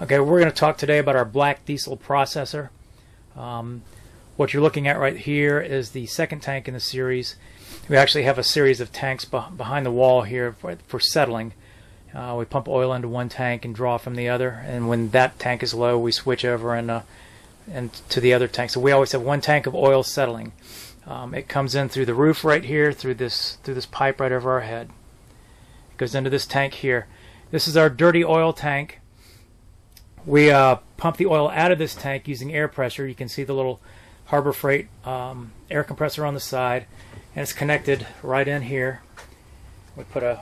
Okay, we're going to talk today about our black diesel processor. What you're looking at right here is the second tank in the series. We actually have a series of tanks behind the wall here for settling. We pump oil into one tank and draw from the other, and when that tank is low, we switch over and to the other tank. So we always have one tank of oil settling. It comes in through the roof right here, through this pipe right over our head. It goes into this tank here. This is our dirty oil tank. We pump the oil out of this tank using air pressure. You can see the little Harbor Freight air compressor on the side, and it's connected right in here. We put a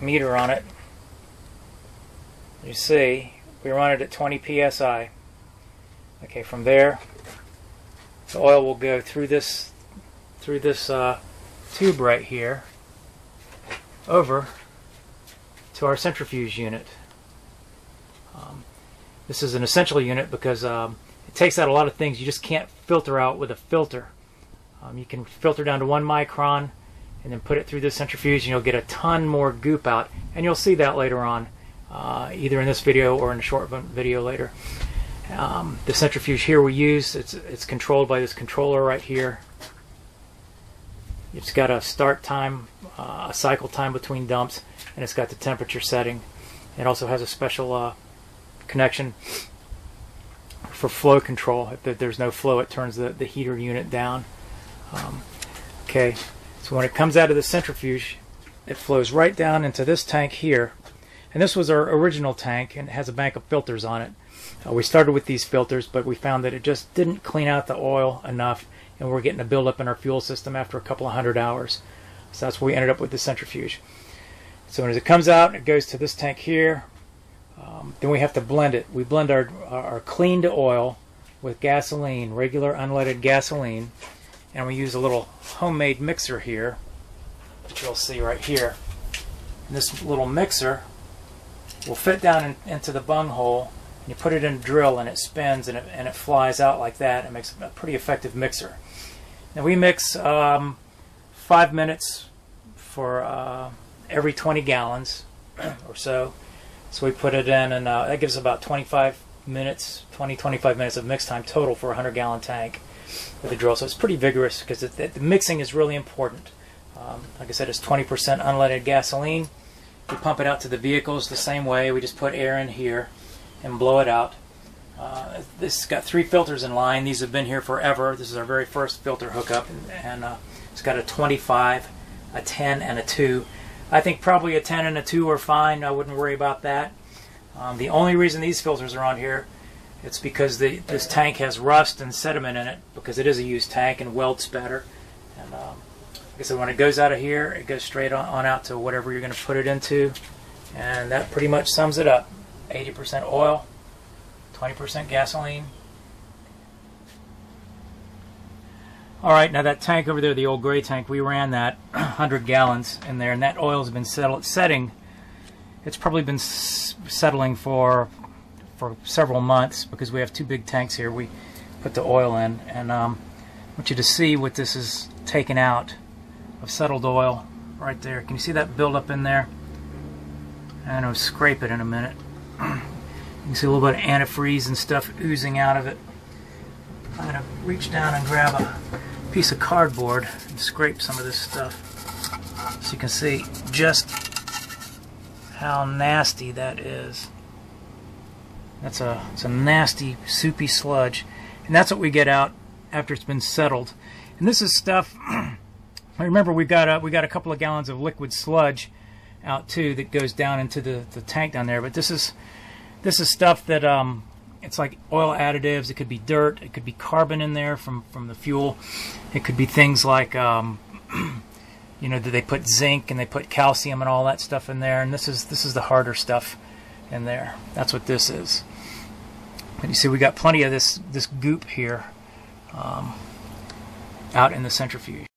meter on it. You see, we run it at 20 PSI. Okay, from there, the oil will go through this tube right here over to our centrifuge unit. This is an essential unit because it takes out a lot of things you just can't filter out with a filter. You can filter down to 1 micron and then put it through this centrifuge and you'll get a ton more goop out, and you'll see that later on, either in this video or in a short video later. The centrifuge here we use, it's controlled by this controller right here. It's got a start time, a cycle time between dumps, and it's got the temperature setting. It also has a special connection for flow control. If there's no flow, it turns the heater unit down. Okay, so when it comes out of the centrifuge, it flows right down into this tank here, and this was our original tank, and it has a bank of filters on it. We started with these filters, but we found that it just didn't clean out the oil enough, and we're getting a buildup in our fuel system after a couple of hundred hours. So that's where we ended up with the centrifuge. So as it comes out, it goes to this tank here. Then we have to blend it. We blend our cleaned oil with gasoline, regular unleaded gasoline, and we use a little homemade mixer here, which you'll see right here. And this little mixer will fit down into the bung hole, and you put it in a drill, and it spins, and it flies out like that. It makes a pretty effective mixer. Now we mix 5 minutes for every 20 gallons or so. So we put it in, and that gives about 20-25 minutes of mix time total for a 100-gallon tank with a drill. So it's pretty vigorous because the mixing is really important. Like I said, it's 20% unleaded gasoline. We pump it out to the vehicles the same way. We just put air in here and blow it out. This has got 3 filters in line. These have been here forever. This is our very first filter hookup, and it's got a 25, a 10, and a 2. I think probably a 10 and a 2 are fine. I wouldn't worry about that. The only reason these filters are on here, it's because this tank has rust and sediment in it, because it is a used tank and weld spatter. And like I said, when it goes out of here, it goes straight on out to whatever you're going to put it into, and that pretty much sums it up. 80% oil, 20% gasoline. All right, now that tank over there, the old gray tank, we ran that 100 gallons in there, and that oil has been setting. It's probably been settling for several months because we have 2 big tanks here. We put the oil in, and I want you to see what this is taken out of settled oil right there. Can you see that buildup in there? And I'll scrape it in a minute. You can see a little bit of antifreeze and stuff oozing out of it. I'm going to reach down and grab a piece of cardboard and scrape some of this stuff so you can see just how nasty that is. That's it's a nasty soupy sludge, and that's what we get out after it's been settled. And this is stuff, remember, we got a couple of gallons of liquid sludge out too that goes down into the tank down there, but this is stuff that it's like oil additives. It could be dirt, it could be carbon in there from the fuel, it could be things like you know, they put zinc and they put calcium and all that stuff in there, and this is the harder stuff in there. That's what this is. And you see we got plenty of this goop here out in the centrifuge.